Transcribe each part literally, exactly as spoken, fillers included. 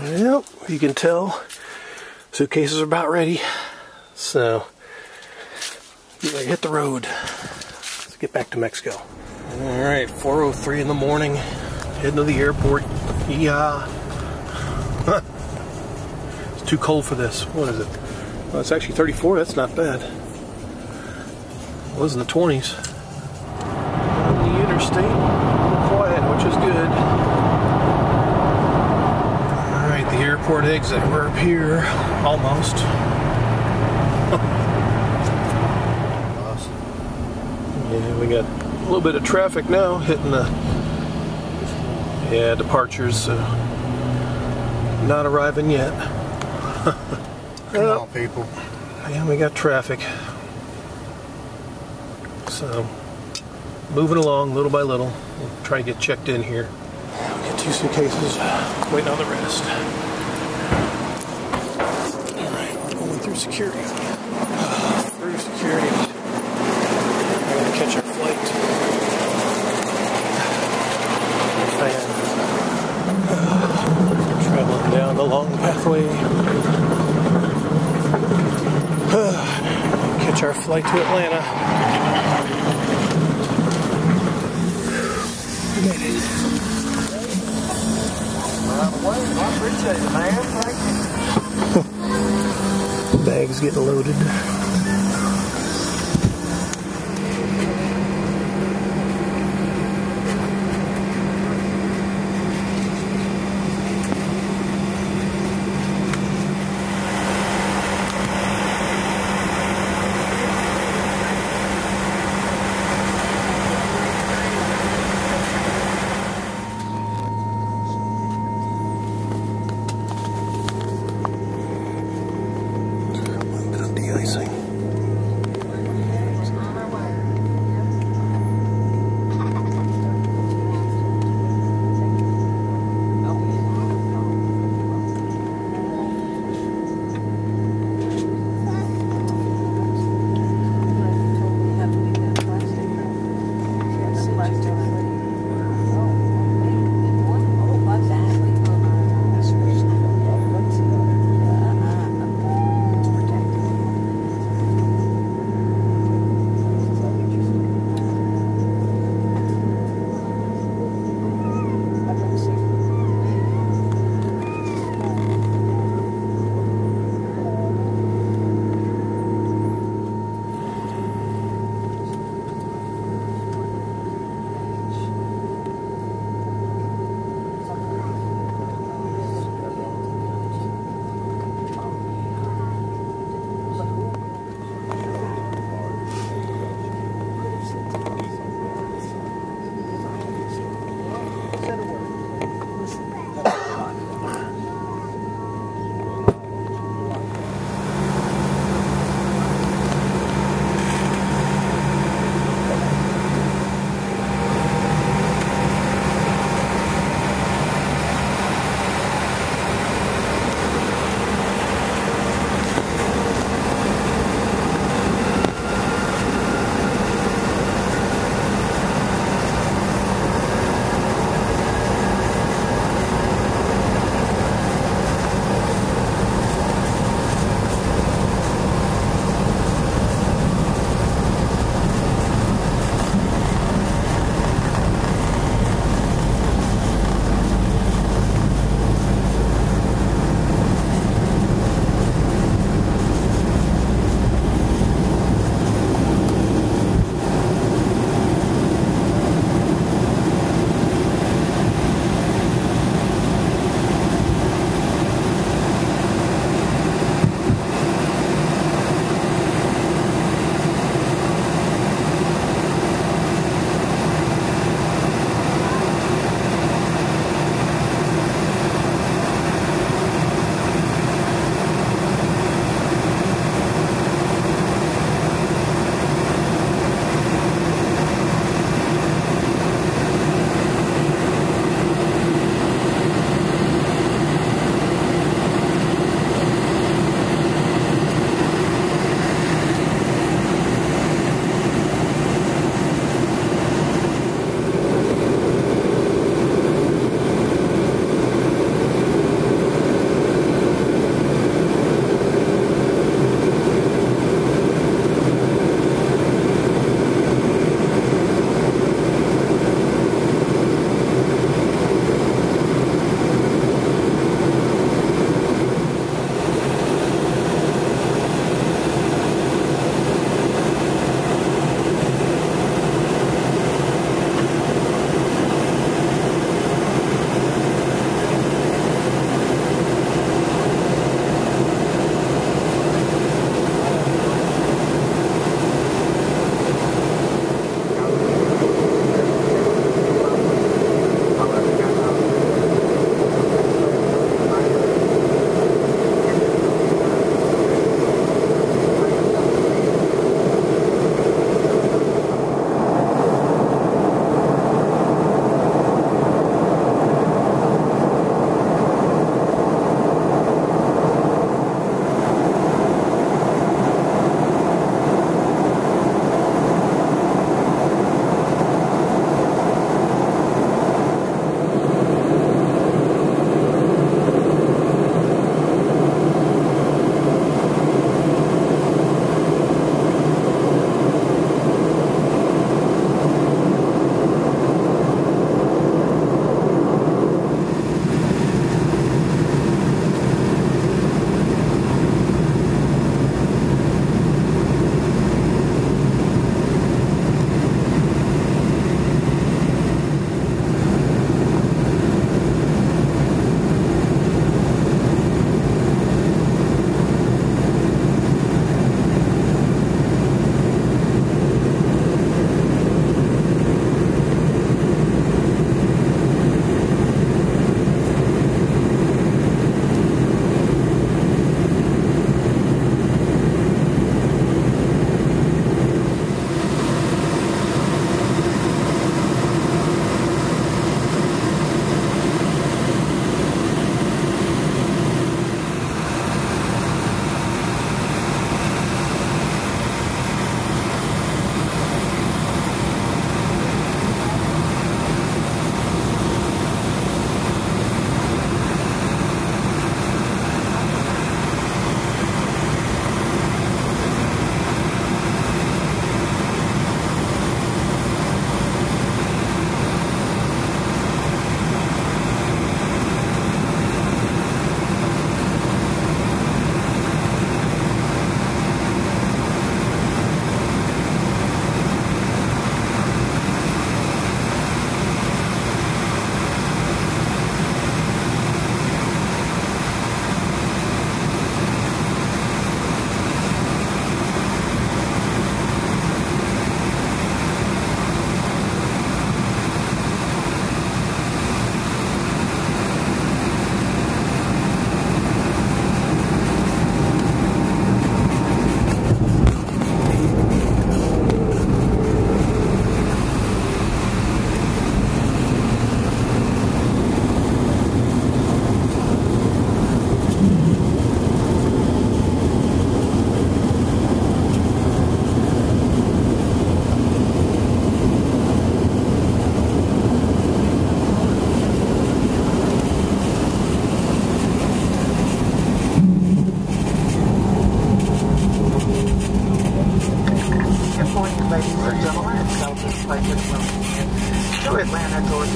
Well, you can tell suitcases are about ready. So, hit the road. Let's get back to Mexico. All right, four oh three in the morning, heading to the airport. Yeah. Huh. It's too cold for this. What is it? Well, it's actually thirty-four. That's not bad. It was in the twenties. On the interstate, quiet, which is good. All right, the airport exit. We're up here, almost. Yeah, we got a little bit of traffic now hitting the yeah departures. Uh, not arriving yet. Come uh, on, people. Yeah, we got traffic. So moving along little by little. We'll try to get checked in here. We'll get two suitcases. Waiting on the rest. All right, we're going through security. Uh, through security. Catch our flight. And, uh, traveling down the long pathway. Uh, catch our flight to Atlanta. We made it. I appreciate it, man. Thank you. Bags getting loaded. Thing.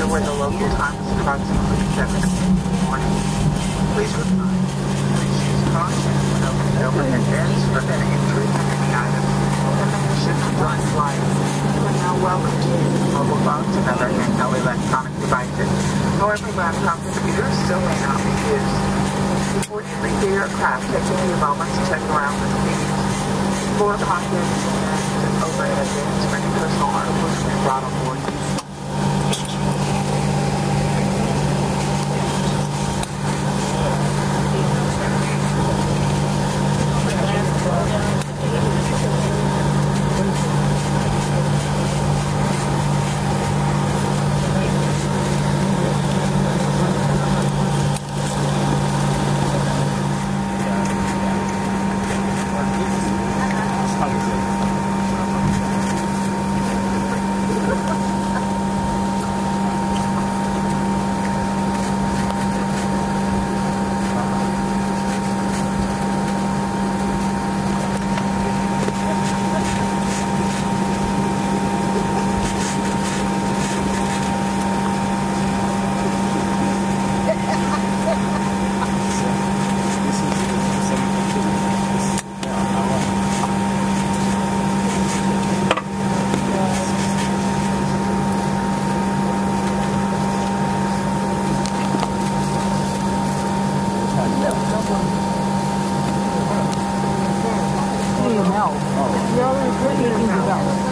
Georgia, where the local time is approximately seven o'clock in the morning. Please reply. Please use caution when opening overhead bins, preventing intrusion of any items, and making sure to join flight. You are now welcome to use mobile phones and other handheld electronic devices. However, laptop computers still may not be used. Before you leave the aircraft, take a few moments to check around the seats, floor pockets, and overhead bins for any personal articles to be brought on board. No. Oh. No, it's really easy to go.